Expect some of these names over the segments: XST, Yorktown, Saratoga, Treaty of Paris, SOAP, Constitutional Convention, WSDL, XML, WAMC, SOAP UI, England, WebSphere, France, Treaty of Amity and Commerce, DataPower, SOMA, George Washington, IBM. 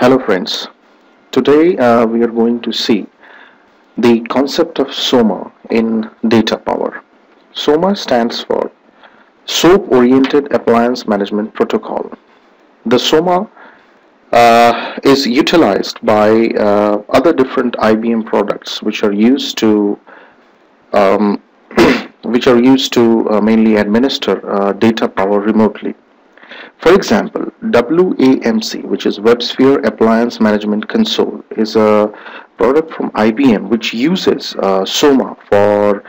Hello friends, today we are going to see the concept of SOMA in DataPower. SOMA stands for SOAP Oriented Appliance Management Protocol. The SOMA is utilized by other different IBM products which are used to mainly administer DataPower remotely. For example, WAMC, which is WebSphere Appliance Management Console, is a product from IBM which uses SOMA for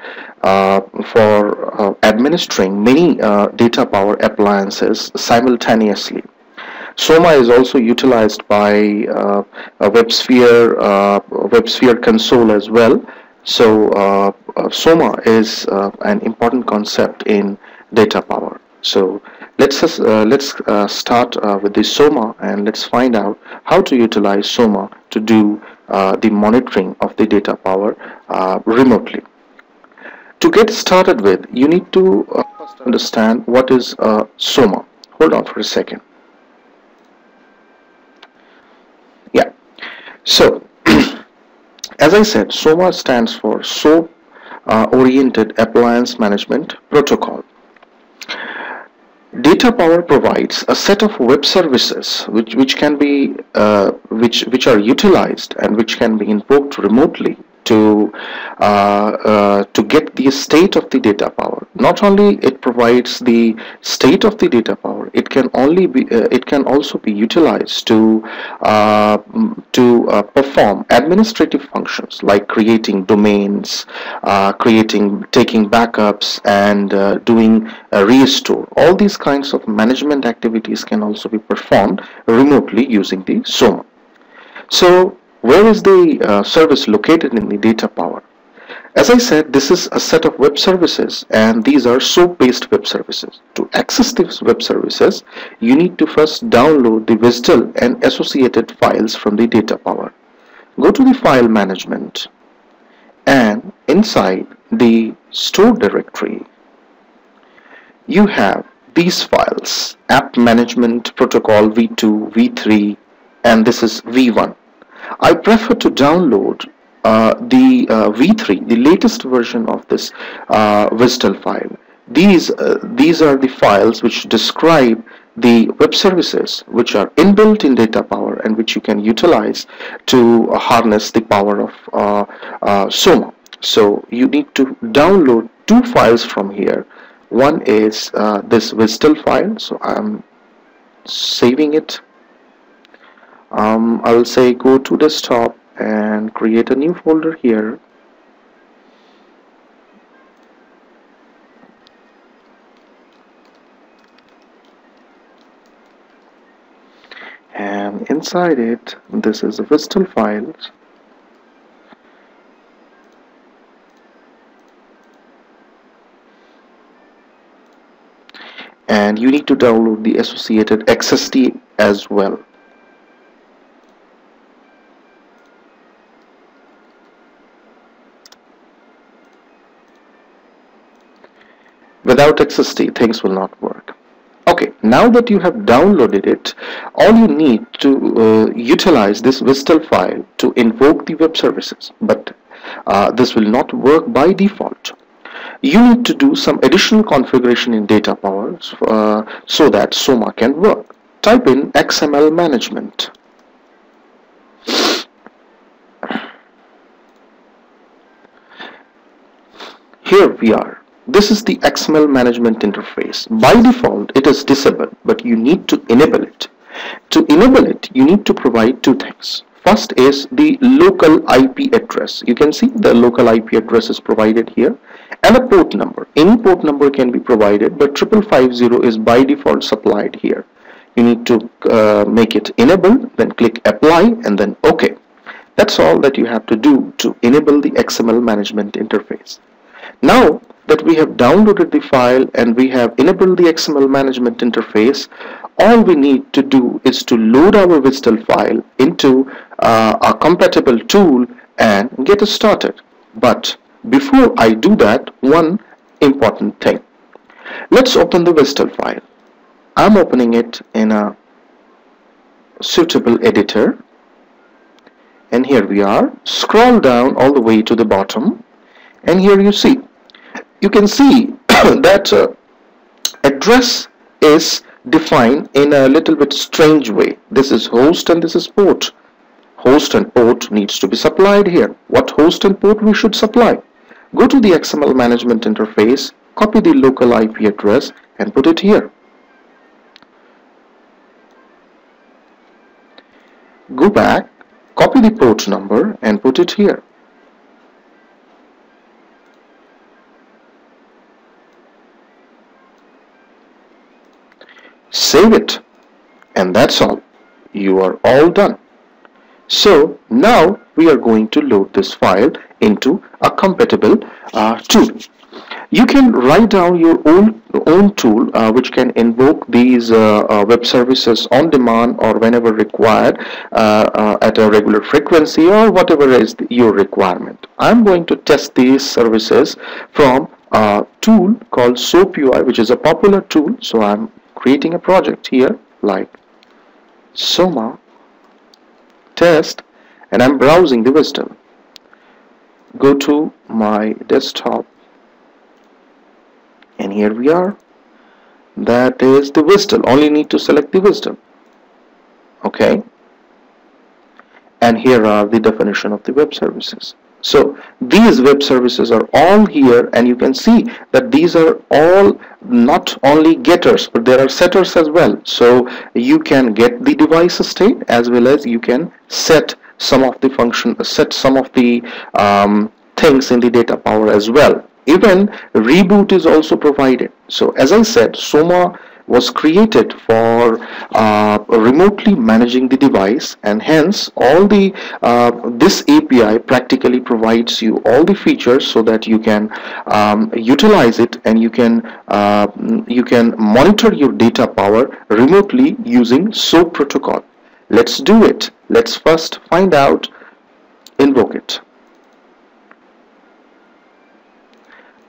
administering many DataPower appliances simultaneously. SOMA is also utilized by WebSphere console as well. So SOMA is an important concept in DataPower. So let's start with the SOMA, and let's find out how to utilize SOMA to do the monitoring of the DataPower remotely. To get started with, you need to first understand what is SOMA. Hold on for a second. Yeah. So as I said, SOMA stands for SOAP Oriented Appliance Management Protocol. DataPower provides a set of web services which are utilized and which can be invoked remotely to get the state of the DataPower. Not only it provides the state of the DataPower, it can also be utilized to perform administrative functions like creating domains, taking backups, and doing a restore. All these kinds of management activities can also be performed remotely using the SOMA. So where is the service located in the DataPower? As I said, this is a set of web services, and these are SOAP-based web services. To access these web services, you need to first download the WSDL and associated files from the DataPower. Go to the file management, and inside the store directory, you have these files: app management protocol v2, v3, and this is v1. I prefer to download the v3, the latest version of this WSDL file. These are the files which describe the web services which are inbuilt in DataPower and which you can utilize to harness the power of SOMA. So you need to download two files from here. One is this WSDL file, so I'm saving it. I will say go to desktop and create a new folder here. And inside it, this is the WSDL file. And you need to download the associated XST as well. Without XST, things will not work. Okay, now that you have downloaded it, all you need to utilize this WSDL file to invoke the web services, but this will not work by default. You need to do some additional configuration in DataPower so that SOMA can work. Type in XML management. Here we are. This is the XML management interface. By default, it is disabled, but you need to enable it. To enable it, you need to provide two things. First is the local IP address. You can see the local IP address is provided here, and a port number. Any port number can be provided, but 5550 is by default supplied here. You need to make it enabled, then click apply, and then OK. That's all that you have to do to enable the XML management interface. Now that we have downloaded the file and we have enabled the XML management interface, all we need to do is to load our WSDL file into a compatible tool and get it started. But before I do that, one important thing. Let's open the WSDL file. I'm opening it in a suitable editor, and here we are. Scroll down all the way to the bottom, and here you can see that address is defined in a little bit strange way. This is host and this is port. Host and port needs to be supplied here. What host and port we should supply? Go to the XML management interface, copy the local IP address and put it here. Go back, copy the port number and put it here. Save it, and that's all. You are all done. So now we are going to load this file into a compatible tool. You can write down your own tool which can invoke these web services on demand or whenever required at a regular frequency or whatever is your requirement. I'm going to test these services from a tool called SOAP UI, which is a popular tool. So I'm creating a project here like SOMA test, and I'm browsing the wisdom. Go to my desktop, and here we are. That is the WSDL. Only need to select the WSDL. Okay. And here are the definition of the web services. So these web services are all here, and you can see that these are all not only getters, but there are setters as well. So you can get the device state as well as you can set some of the function, set some of the things in the data power as well. Even reboot is also provided. So as I said, SOMA was created for remotely managing the device, and hence all the this API practically provides you all the features so that you can utilize it, and you can monitor your data power remotely using SOAP protocol. Let's do it. Let's first find out, invoke it.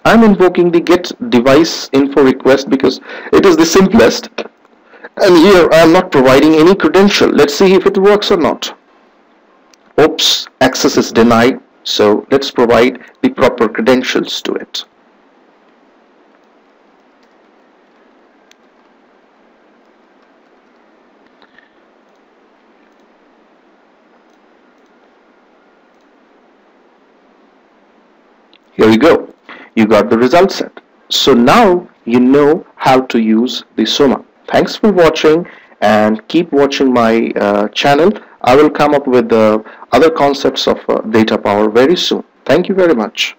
I'm invoking the get device info request because it is the simplest, and here I am not providing any credential. Let's see if it works or not. Oops, access is denied, so let's provide the proper credentials to it. Here we go. You got the result set. So now you know how to use the SOMA. Thanks for watching, and keep watching my channel. I will come up with other concepts of data power very soon. Thank you very much.